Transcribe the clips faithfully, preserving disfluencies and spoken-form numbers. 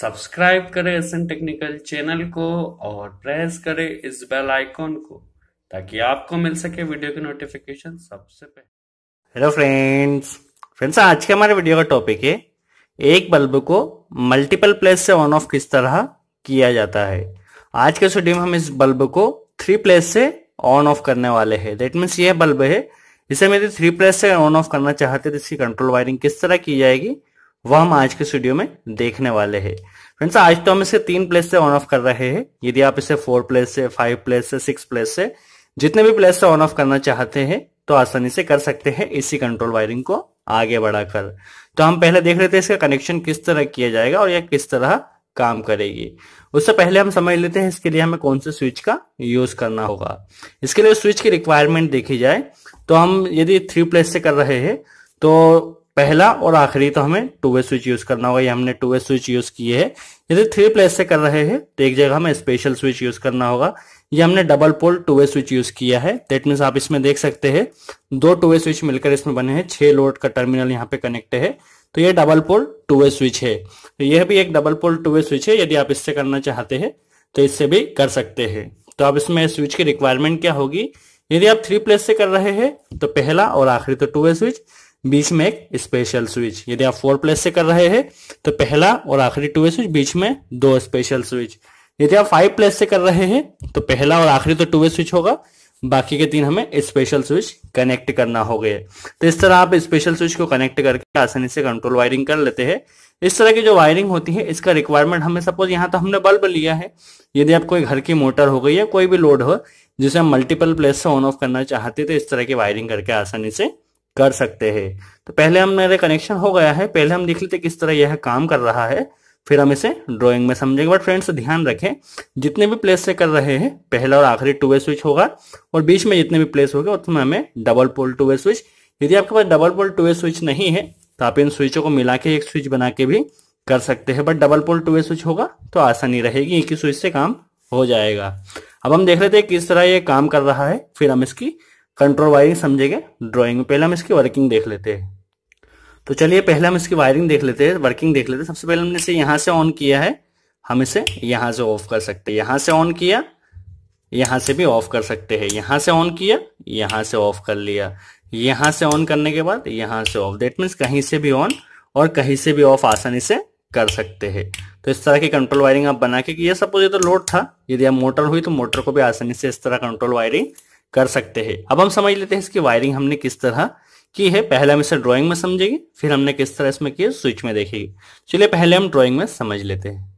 Subscribe करें SN technical channel को और प्रेस करें इस बेल आइकॉन को ताकि आपको मिल सके वीडियो की नोटिफिकेशन सबसे पहले। हेलो फ्रेंड्स फ्रेंड्स आज के हमारे वीडियो का टॉपिक है एक बल्ब को मल्टीपल प्लेस से ऑन ऑफ किस तरह किया जाता है। आज के वीडियो में हम इस बल्ब को थ्री प्लेस से ऑन ऑफ करने वाले हैं। दैट मीन्स ये बल्ब है, इसे हम यदि थ्री प्लेस से ऑन ऑफ करना चाहते तो इसकी कंट्रोल वायरिंग किस तरह की जाएगी वह हम आज के वीडियो में देखने वाले हैं। फ्रेंड्स आज तो हम इसे तीन प्लेस से ऑन ऑफ कर रहे हैं। यदि आप इसे फोर प्लेस से, फाइव प्लेस से, सिक्स प्लेस से, जितने भी प्लेस से ऑन ऑफ करना चाहते हैं तो आसानी से कर सकते हैं इसी कंट्रोल वायरिंग को आगे बढ़ाकर। तो हम पहले देख लेते हैं इसका कनेक्शन किस तरह किया जाएगा और यह किस तरह काम करेगी। उससे पहले हम समझ लेते हैं इसके लिए हमें कौन से स्विच का यूज करना होगा। इसके लिए स्विच की रिक्वायरमेंट देखी जाए तो हम यदि थ्री प्लेस से कर रहे हैं तो पहला और आखिरी तो हमें टू वे स्विच यूज करना होगा। ये हमने टू वे स्विच यूज किए हैं। यदि थ्री प्लेस से कर रहे हैं तो एक जगह हमें स्पेशल स्विच यूज करना होगा। ये हमने double pole two way switch use किया है। दैट मीन्स आप इसमें देख सकते हैं दो टू वे स्विच मिलकर इसमें बने हैं। छह लोड का टर्मिनल यहाँ पे कनेक्ट है तो ये double pole two way switch है। तो यह भी एक double pole two way switch है। यदि आप इससे करना चाहते हैं तो इससे भी कर सकते हैं। तो आप इसमें स्विच की रिक्वायरमेंट क्या होगी। यदि आप थ्री प्लेस से कर रहे हैं तो पहला और आखिरी तो टू वे स्विच, बीच में एक स्पेशल स्विच। यदि आप फोर प्लेस से कर रहे हैं तो पहला और आखिरी टू वे स्विच, बीच में दो स्पेशल स्विच। यदि आप फाइव प्लेस से कर रहे हैं तो पहला और आखिरी तो टू वे स्विच होगा, बाकी के तीन हमें स्पेशल स्विच कनेक्ट करना होगा। तो इस तरह आप स्पेशल स्विच को कनेक्ट करके आसानी से कंट्रोल वायरिंग कर लेते हैं। इस तरह की जो वायरिंग होती है इसका रिक्वायरमेंट हमें, सपोज यहाँ तो हमने बल्ब लिया है, यदि आप कोई घर की मोटर हो गई या कोई भी लोड हो जिसे हम मल्टीपल प्लेस से ऑन ऑफ करना चाहते तो इस तरह की वायरिंग करके आसानी से कर सकते हैं। तो पहले हमारे कनेक्शन हो गया है, पहले हम देख लेते किस तरह यह काम कर रहा है, फिर हम इसे ड्राइंग में समझेंगे। बट फ्रेंड्स ध्यान रखें जितने भी प्लेस से कर रहे हैं पहला और आखिरी टू वे स्विच होगा और बीच में जितने भी प्लेस होगा उसमें हमें double pole two way switch. यदि आपके पास double pole two way switch नहीं है तो आप इन स्विचों को मिला के एक स्विच बना के भी कर सकते हैं। But double pole two way switch होगा तो आसानी रहेगी, एक ही स्विच से काम हो जाएगा। अब हम देख लेते हैं किस तरह यह काम कर रहा है, फिर हम इसकी कंट्रोल वायरिंग समझेंगे ड्राइंग में। पहले हम इसकी वर्किंग देख लेते हैं। तो चलिए पहले हम इसकी वायरिंग देख लेते हैं, वर्किंग देख लेते हैं। सबसे पहले हमने इसे यहाँ से ऑन किया है, हम इसे यहाँ से ऑफ कर सकते हैं। यहाँ से ऑन किया, यहाँ से भी ऑफ कर सकते हैं। यहाँ से ऑन किया, यहाँ से ऑफ कर लिया। यहाँ से ऑन करने के बाद यहाँ से ऑफ। दैट मीन्स कहीं से भी ऑन और कहीं से भी ऑफ आसानी से कर सकते हैं। तो इस तरह की कंट्रोल वायरिंग आप बना के, ये सपोज ये तो लोड था, यदि आप मोटर हुई तो मोटर को भी आसानी से इस तरह कंट्रोल वायरिंग कर सकते हैं। अब हम समझ लेते हैं इसकी वायरिंग हमने किस तरह की है। पहले हम इसे ड्राइंग में समझेंगे, फिर हमने किस तरह इसमें किया स्विच में देखेंगे। चलिए पहले हम ड्राइंग में समझ लेते हैं।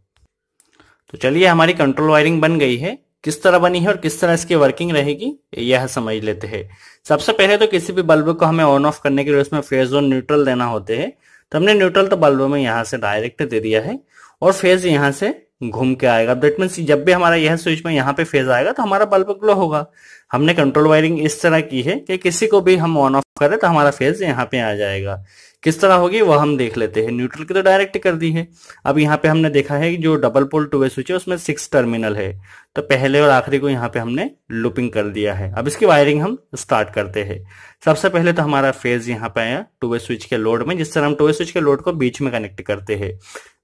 तो चलिए हमारी कंट्रोल वायरिंग बन गई है। किस तरह बनी है और किस तरह इसकी वर्किंग रहेगी यह समझ लेते हैं। सबसे पहले तो किसी भी बल्ब को हमें ऑन ऑफ करने के लिए उसमें फेज और न्यूट्रल देना होते हैं। तो हमने न्यूट्रल तो बल्ब में यहाँ से डायरेक्ट दे दिया है और फेज यहाँ से घूम के आएगा। दैट मीन्स जब भी हमारा यह स्विच में यहाँ पे फेज आएगा तो हमारा बल्ब ग्लो होगा। हमने कंट्रोल वायरिंग इस तरह की है कि किसी को भी हम ऑन ऑफ करें तो हमारा फेज यहाँ पे आ जाएगा। किस तरह होगी वह हम देख लेते हैं। न्यूट्रल की तो डायरेक्ट कर दी है। अब यहाँ पे हमने देखा है कि जो double pole two way switch है उसमें सिक्स टर्मिनल है तो पहले और आखिरी को यहाँ पे हमने लूपिंग कर दिया है। अब इसकी वायरिंग हम स्टार्ट करते हैं। सबसे पहले तो हमारा फेज यहाँ पे आया टू वे स्विच के लोड में, जिस तरह हम टू वे स्विच के लोड को बीच में कनेक्ट करते हैं।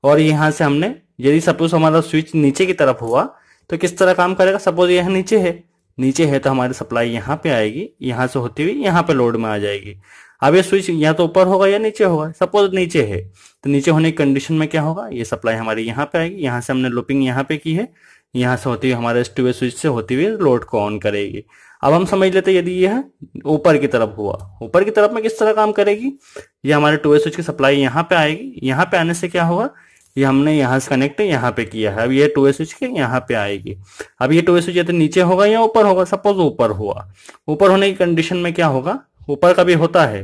और यहाँ से हमने, यदि सपोज हमारा स्विच नीचे की तरफ हुआ तो किस तरह काम करेगा। सपोज यह नीचे है, नीचे है तो हमारी सप्लाई यहाँ पे आएगी, यहाँ से होती हुई यहाँ पे लोड में आ जाएगी। अब ये स्विच या तो ऊपर होगा या नीचे होगा। सपोज नीचे है तो नीचे होने की कंडीशन में क्या होगा, ये सप्लाई हमारी यहाँ पे आएगी। यहाँ से हमने लूपिंग यहाँ पे की है, यहाँ से होती हुई हमारे इस टू वे स्विच से होती हुई लोड को ऑन करेगी। अब हम समझ लेते हैं यदि यह ऊपर की तरफ हुआ, ऊपर की तरफ में किस तरह काम करेगी। ये हमारे टू वे स्विच की सप्लाई यहाँ पे आएगी, यहाँ पे आने से क्या होगा, ये हमने यहाँ से कनेक्ट यहाँ पे किया है, अब ये टू वे स्विच के यहाँ पे आएगी। अब ये टू वे स्विच या तो नीचे होगा या ऊपर होगा। सपोज ऊपर हुआ, ऊपर होने की कंडीशन में क्या होगा, ऊपर का भी होता है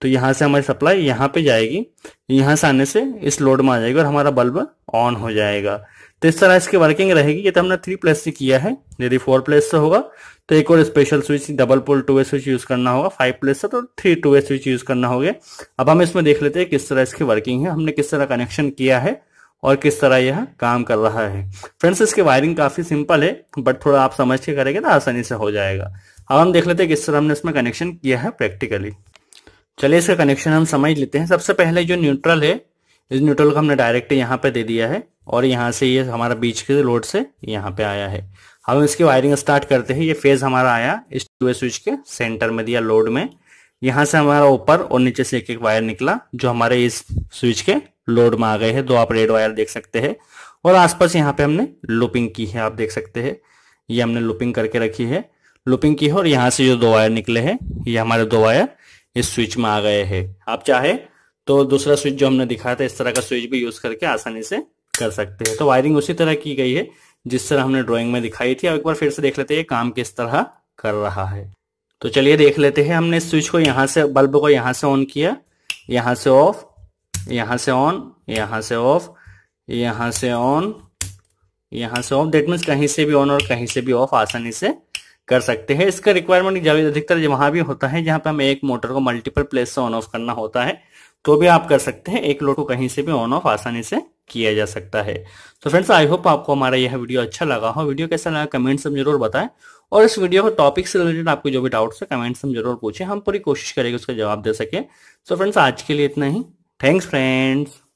तो यहाँ से हमारी सप्लाई यहाँ पे जाएगी, यहाँ से आने से इस लोड में आ जाएगी और हमारा बल्ब ऑन हो जाएगा। तो इस तरह इसकी वर्किंग रहेगी। ये तो हमने थ्री प्लेस से किया है। यदि फोर प्लेस से होगा तो एक और special switch double pole two way switch use करना होगा। फाइव प्लेस से तो three two way switch use करना होगा। अब हम इसमें देख लेते हैं किस तरह इसकी वर्किंग है, हमने किस तरह कनेक्शन किया है और किस तरह यह काम कर रहा है। फ्रेंड्स इसकी वायरिंग काफी सिंपल है बट थोड़ा आप समझ के करेंगे तो आसानी से हो जाएगा। अब हम देख लेते हैं किस तरह हमने इसमें कनेक्शन किया है प्रैक्टिकली। चलिए इसका कनेक्शन हम समझ लेते हैं। सबसे पहले जो न्यूट्रल है इस न्यूट्रल को हमने डायरेक्ट यहाँ पे दे दिया है और यहाँ से ये हमारा बीच के लोड से यहाँ पे आया है। हम इसकी वायरिंग स्टार्ट करते हैं। ये फेज हमारा आया इस टू ए स्विच के सेंटर में दिया लोड में। यहाँ से हमारा ऊपर और नीचे से एक एक वायर निकला जो हमारे इस स्विच के लोड में आ गए हैं। दो आप रेड वायर देख सकते हैं और आसपास यहाँ पे हमने लूपिंग की है, आप देख सकते हैं ये हमने लूपिंग करके रखी है, लूपिंग की है और यहाँ से जो दो वायर निकले हैं ये हमारे दो वायर इस स्विच में आ गए हैं। आप चाहे तो दूसरा स्विच जो हमने दिखाया था इस तरह का स्विच भी यूज करके आसानी से कर सकते हैं। तो वायरिंग उसी तरह की गई है जिस तरह हमने ड्राइंग में दिखाई थी। अब एक बार फिर से देख लेते हैं काम किस तरह कर रहा है। तो चलिए देख लेते हैं। हमने स्विच को यहाँ से, बल्ब को यहाँ से ऑन किया, यहाँ से ऑफ, यहाँ से ऑन, यहाँ से ऑफ, यहाँ से ऑन, यहाँ से ऑफ। दैट मीन्स कहीं से भी ऑन और कहीं से भी ऑफ आसानी से कर सकते हैं। इसका रिक्वायरमेंट अधिकतर वहां भी होता है जहां पे हम एक मोटर को मल्टीपल प्लेस से ऑन ऑफ करना होता है, तो भी आप कर सकते हैं। एक लोड को कहीं से भी ऑन ऑफ आसानी से किया जा सकता है। तो फ्रेंड्स आई होप आपको हमारा यह वीडियो अच्छा लगा हो। वीडियो कैसा लगा कमेंट्स में जरूर बताएं और इस वीडियो के टॉपिक से रिलेटेड आपको जो भी डाउट्स है कमेंट्स में जरूर पूछें, हम पूरी कोशिश करेंगे उसका जवाब दे सके। सो फ्रेंड्स आज के लिए इतना ही। Thanks friends.